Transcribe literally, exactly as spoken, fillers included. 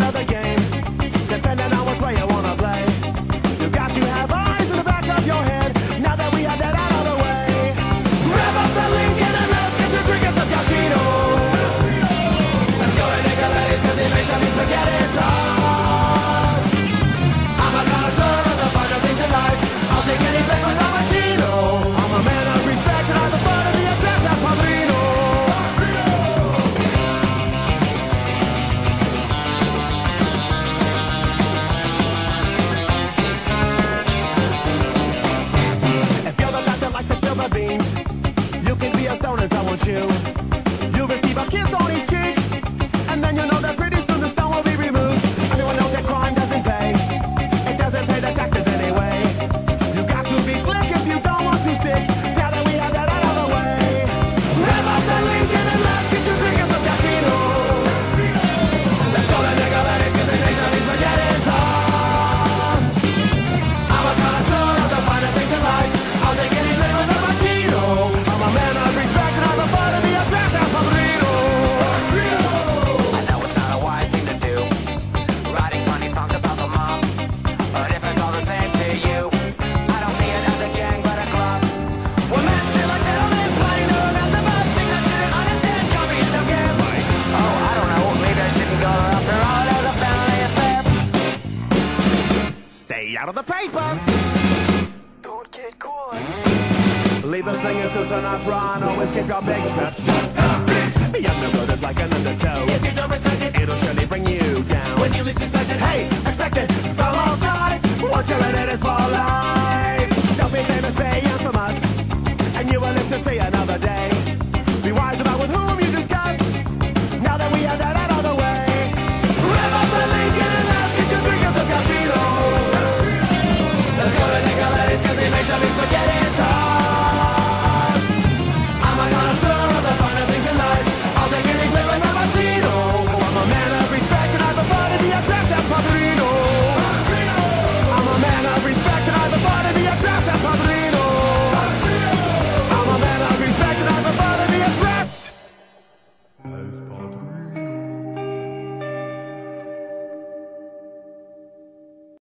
out of the game, depending on which way you want to play. You got to have eyes in the back of your head, now that we have that out of the way. Rev up the Lincoln and let's get the crickets of Capito. Let's go to Nicoletti's because they make some spaghetti sauce. I'm a connoisseur of the finer things in life. I'll take anything with a machino. I'm a man of respect and I'm the fun of the adventure. You. You'll receive a kiss on his cheek, and then you know that pretty soon the stone will be removed. Everyone knows that crime doesn't pay. It doesn't pay the taxes anyway. You got to be slick if you don't want to stick, now that we have that out of the way. Rev up the Lincoln and let's get you drinkers of Capito. Let's go to Nicoletti's cause they make some spaghetti sauce. I'm a connoisseur of the finer things in life. I'll take any flavor with a machino. I'm a man of respect. Out of the papers. Don't get caught. Leave the singing to Sinatra and always keep your big mouth shut. The underworld is like an undertow. If you don't respect it, it'll surely bring you down. When you listen